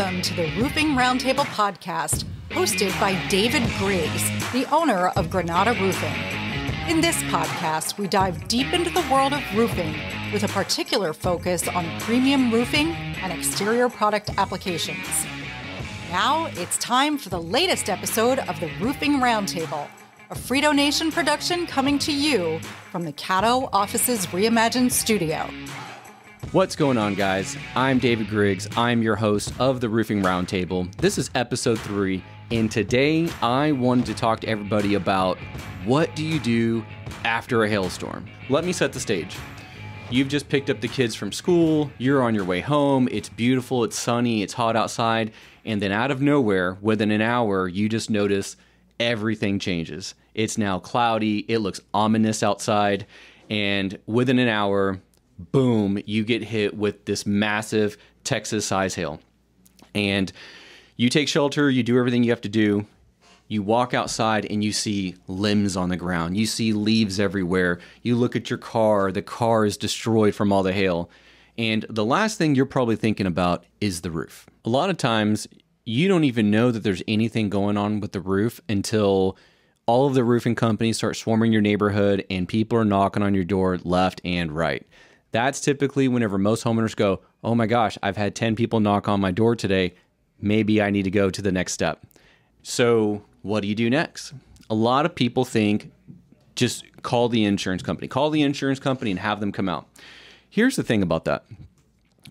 Welcome to the Roofing Roundtable podcast, hosted by David Griggs, the owner of Granada Roofing. In this podcast, we dive deep into the world of roofing with a particular focus on premium roofing and exterior product applications. Now it's time for the latest episode of the Roofing Roundtable, a Frito Nation production coming to you from the Caddo Offices Reimagined Studio. What's going on, guys? I'm David Griggs. I'm your host of the Roofing Roundtable. This is episode 3, and today I wanted to talk to everybody about what do you do after a hailstorm? Let me set the stage. You've just picked up the kids from school, you're on your way home, it's beautiful, it's sunny, it's hot outside, and then out of nowhere, within an hour, you just notice everything changes. It's now cloudy, it looks ominous outside, and within an hour, boom, you get hit with this massive Texas-size hail. And you take shelter, you do everything you have to do. You walk outside and you see limbs on the ground. You see leaves everywhere. You look at your car. The car is destroyed from all the hail. And the last thing you're probably thinking about is the roof. A lot of times, you don't even know that there's anything going on with the roof until all of the roofing companies start swarming your neighborhood and people are knocking on your door left and right. That's typically whenever most homeowners go, oh my gosh, I've had 10 people knock on my door today. Maybe I need to go to the next step. So what do you do next? A lot of people think just call the insurance company. Call the insurance company and have them come out. Here's the thing about that.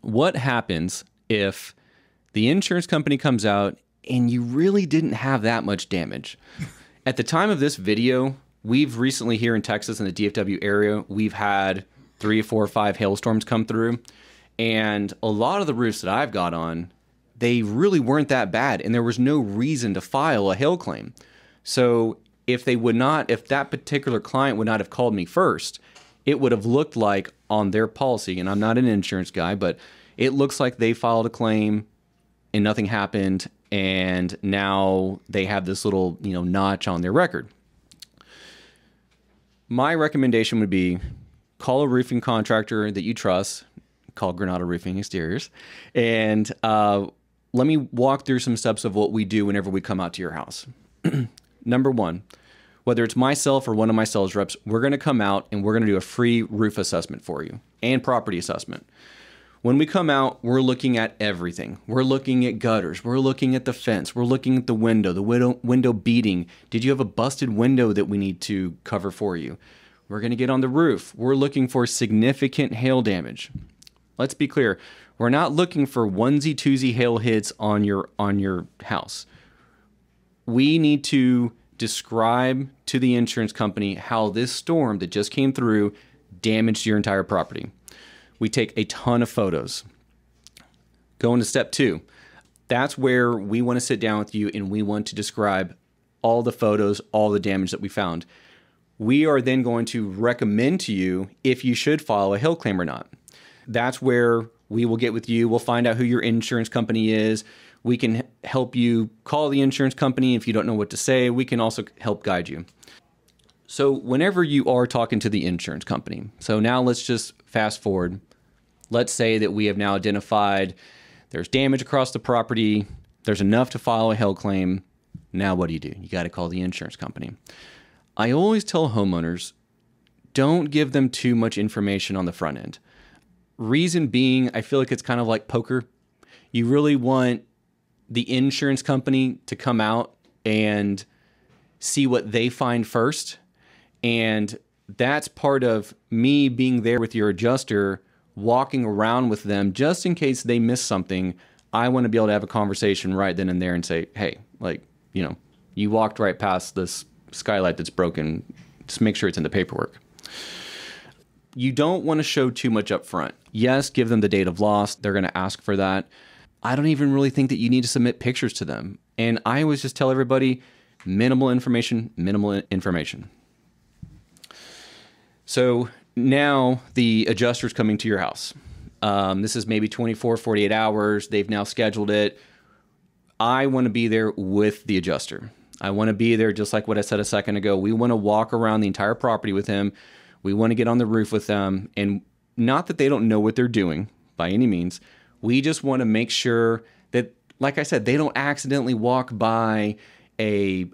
What happens if the insurance company comes out and you really didn't have that much damage? At the time of this video, we've recently here in Texas in the DFW area, we've had 3, 4, 5 hailstorms come through. And a lot of the roofs that I've got on, they really weren't that bad. And there was no reason to file a hail claim. So if that particular client would not have called me first, it would have looked like on their policy, and I'm not an insurance guy, but it looks like they filed a claim and nothing happened. And now they have this little, notch on their record. My recommendation would be, call a roofing contractor that you trust, call Granada Roofing Exteriors, and let me walk through some steps of what we do whenever we come out to your house. Number one, whether it's myself or one of my sales reps, we're going to come out and we're going to do a free roof assessment for you and property assessment. When we come out, we're looking at everything. We're looking at gutters. We're looking at the fence. We're looking at the window beading. Did you have a busted window that we need to cover for you? We're going to get on the roof. We're looking for significant hail damage. Let's be clear. We're not looking for onesie-twosie hail hits on your house. We need to describe to the insurance company how this storm that just came through damaged your entire property. We take a ton of photos. Going to step 2. That's where we want to sit down with you and we want to describe all the photos, all the damage that we found. We are then going to recommend to you if you should file a hail claim or not. That's where we will get with you. We'll find out who your insurance company is. We can help you call the insurance company if you don't know what to say. We can also help guide you. So whenever you are talking to the insurance company, so now let's just fast forward. Let's say that we have now identified there's damage across the property. There's enough to file a hail claim. Now what do? You got to call the insurance company. I always tell homeowners, don't give them too much information on the front end. Reason being, I feel like it's kind of like poker. You really want the insurance company to come out and see what they find first. And that's part of me being there with your adjuster, walking around with them just in case they miss something. I want to be able to have a conversation right then and there and say, hey, you walked right past this skylight that's broken. Just make sure it's in the paperwork. You don't want to show too much up front. Yes, give them the date of loss. They're going to ask for that. I don't even really think that you need to submit pictures to them. And I always just tell everybody, minimal information, minimal information. So now the adjuster's coming to your house. This is maybe 24, 48 hours. They've now scheduled it. I want to be there with the adjuster. I want to be there just like what I said a second ago. We want to walk around the entire property with him. We want to get on the roof with them. And not that they don't know what they're doing by any means. We just want to make sure that like I said, they don't accidentally walk by a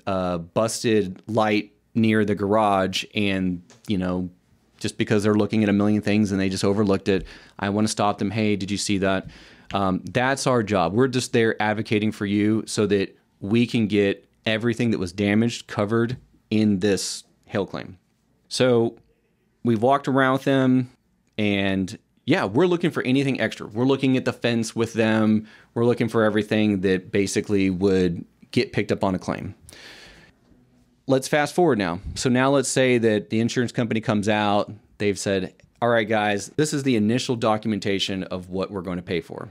busted light near the garage and, you know, just because they're looking at a million things and they just overlooked it. I want to stop them. Hey, did you see that? That's our job. We're just there advocating for you so that we can get everything that was damaged covered in this hail claim. So we've walked around with them and yeah, we're looking for anything extra. We're looking at the fence with them. We're looking for everything that basically would get picked up on a claim. Let's fast forward now. So now let's say that the insurance company comes out. They've said, all right, guys, this is the initial documentation of what we're going to pay for.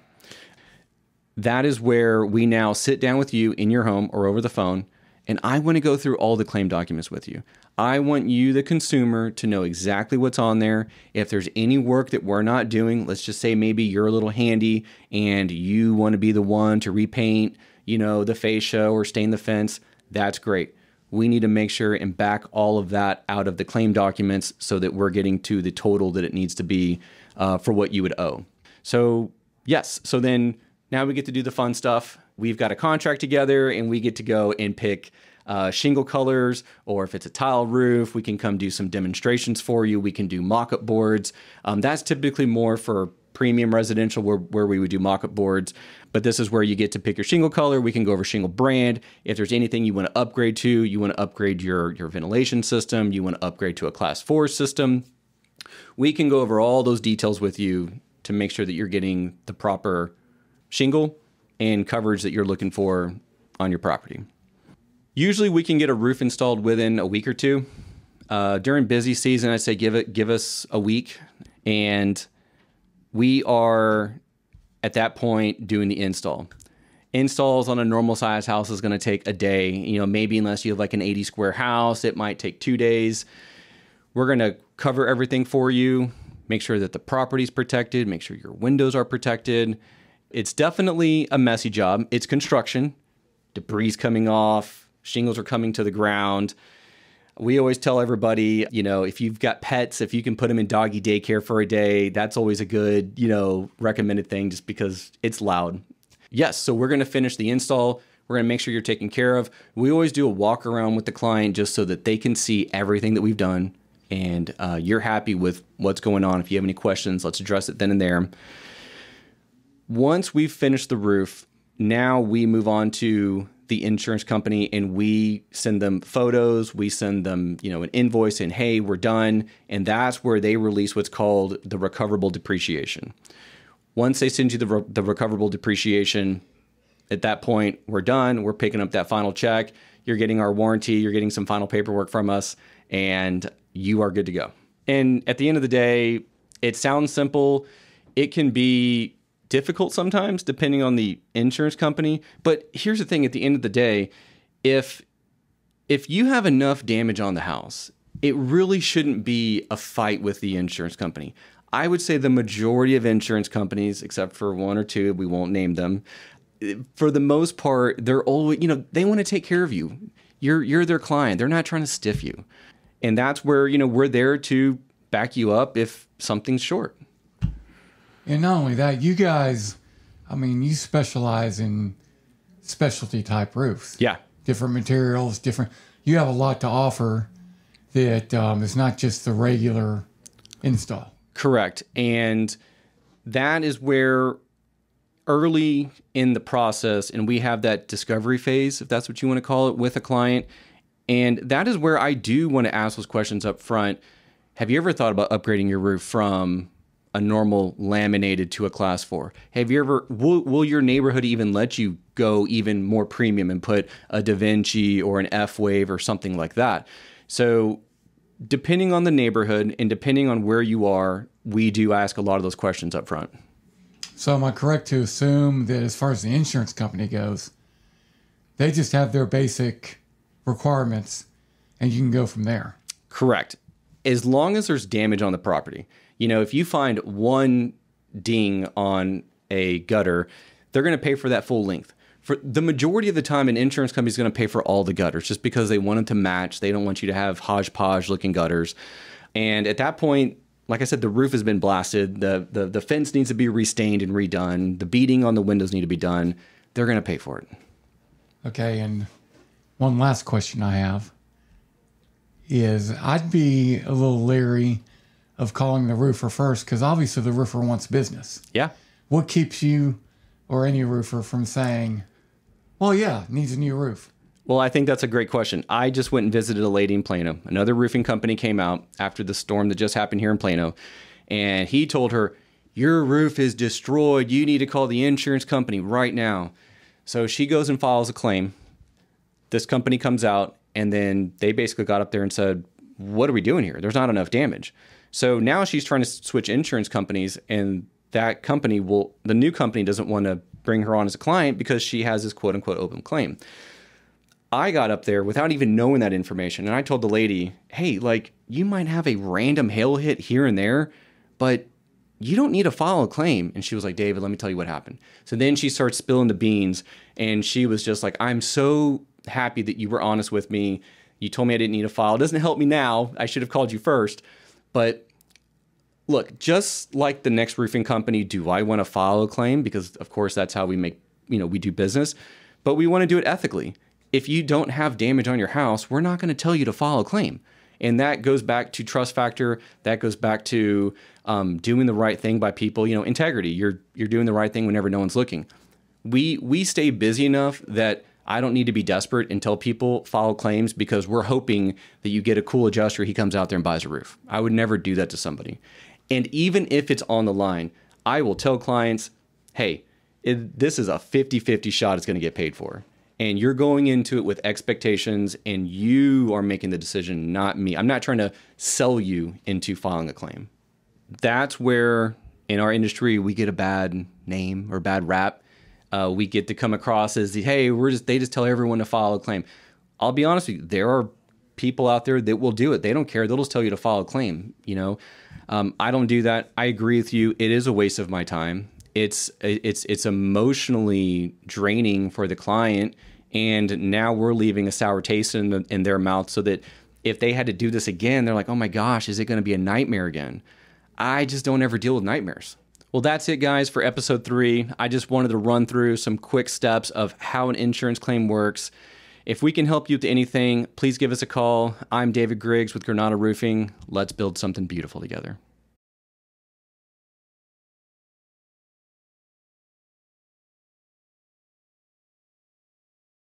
That is where we now sit down with you in your home or over the phone, and I want to go through all the claim documents with you. I want you, the consumer, to know exactly what's on there. If there's any work that we're not doing, let's just say maybe you're a little handy and you want to be the one to repaint, you know, the fascia or stain the fence. That's great. We need to make sure and back all of that out of the claim documents so that we're getting to the total that it needs to be for what you would owe. So yes, so then now we get to do the fun stuff. We've got a contract together and we get to go and pick shingle colors, or if it's a tile roof, we can come do some demonstrations for you. We can do mock-up boards. That's typically more for premium residential where we would do mock-up boards, but this is where you get to pick your shingle color. We can go over shingle brand. If there's anything you want to upgrade to, you want to upgrade your ventilation system, you want to upgrade to a Class 4 system. We can go over all those details with you to make sure that you're getting the proper shingle and coverage that you're looking for on your property. Usually we can get a roof installed within a week or two. During busy season, I'd say give us a week, and we are at that point doing the install. Installs on a normal size house is gonna take a day. You know, maybe unless you have like an 80 square house, it might take 2 days. We're gonna cover everything for you, make sure that the property's protected, make sure your windows are protected. It's definitely a messy job. It's construction, debris coming off, shingles are coming to the ground. We always tell everybody, you know, if you've got pets, if you can put them in doggy daycare for a day, that's always a good, you know, recommended thing just because it's loud. Yes, so we're going to finish the install. We're going to make sure you're taken care of. We always do a walk around with the client just so that they can see everything that we've done and you're happy with what's going on. If you have any questions, let's address it then and there. Once we've finished the roof, now we move on to the insurance company and we send them photos, we send them, you know, an invoice and hey, we're done. And that's where they release what's called the recoverable depreciation. Once they send you the recoverable depreciation, at that point, we're done. We're picking up that final check. You're getting our warranty. You're getting some final paperwork from us and you are good to go. And at the end of the day, it sounds simple. It can be difficult sometimes depending on the insurance company. But here's the thing, at the end of the day, if you have enough damage on the house, it really shouldn't be a fight with the insurance company. I would say the majority of insurance companies, except for one or two, we won't name them, for the most part, they're always, you know, they want to take care of you. You're their client. They're not trying to stiff you. And that's where, you know, we're there to back you up if something's short. And not only that, you guys, I mean, you specialize in specialty type roofs. Yeah. Different materials, different. You have a lot to offer that it's not just the regular install. Correct. And that is where early in the process, and we have that discovery phase, if that's what you want to call it, with a client. And that is where I do want to ask those questions up front. Have you ever thought about upgrading your roof from a normal laminated to a Class 4? Have you ever, will your neighborhood even let you go even more premium and put a DaVinci or an F wave or something like that? So depending on the neighborhood and depending on where you are, we do ask a lot of those questions up front. So am I correct to assume that as far as the insurance company goes, they just have their basic requirements and you can go from there? Correct. As long as there's damage on the property. You know, if you find one ding on a gutter, they're going to pay for that full length. For the majority of the time, an insurance company is going to pay for all the gutters just because they want them to match. They don't want you to have hodgepodge looking gutters. And at that point, like I said, the roof has been blasted. The fence needs to be restained and redone. The beading on the windows need to be done. they're going to pay for it. Okay, and one last question I have is I'd be a little leery of calling the roofer first because obviously the roofer wants business. Yeah. What keeps you or any roofer from saying, well, yeah, needs a new roof? Well, I think that's a great question. I just went and visited a lady in Plano. Another roofing company came out after the storm that just happened here in Plano, and he told her, your roof is destroyed. You need to call the insurance company right now. So she goes and files a claim. This company comes out, and then they basically got up there and said, what are we doing here? There's not enough damage. So now she's trying to switch insurance companies, and that company will, the new company doesn't want to bring her on as a client because she has this quote unquote open claim. I got up there without even knowing that information, and I told the lady, hey, like, you might have a random hail hit here and there, but you don't need to file a claim. And she was like, David, let me tell you what happened. So then she starts spilling the beans, and she was just like, I'm so happy that you were honest with me. You told me I didn't need to file. It doesn't help me now. I should have called you first. But look, just like the next roofing company, do I want to file a claim? Because of course that's how we make, you know, we do business, but we want to do it ethically. If you don't have damage on your house, we're not going to tell you to file a claim. And that goes back to trust factor. That goes back to doing the right thing by people. You know, integrity. You're doing the right thing whenever no one's looking. We stay busy enough that I don't need to be desperate and tell people file claims because we're hoping that you get a cool adjuster. He comes out there and buys a roof. I would never do that to somebody. And even if it's on the line, I will tell clients, hey, this is a 50-50 shot it's going to get paid for. And you're going into it with expectations, and you are making the decision, not me. I'm not trying to sell you into filing a claim. That's where in our industry we get a bad name or bad rap. We get to come across as, hey, they just tell everyone to file a claim. I'll be honest with you, there are people out there that will do it. They don't care. They'll just tell you to file a claim. You know, I don't do that. I agree with you. It is a waste of my time. It's emotionally draining for the client, and now we're leaving a sour taste in their mouth, so that if they had to do this again, they're like, oh my gosh, is it going to be a nightmare again? I just don't ever deal with nightmares. Well, that's it, guys, for episode 3. I just wanted to run through some quick steps of how an insurance claim works. If we can help you with anything, please give us a call. I'm David Griggs with Granada Roofing. Let's build something beautiful together.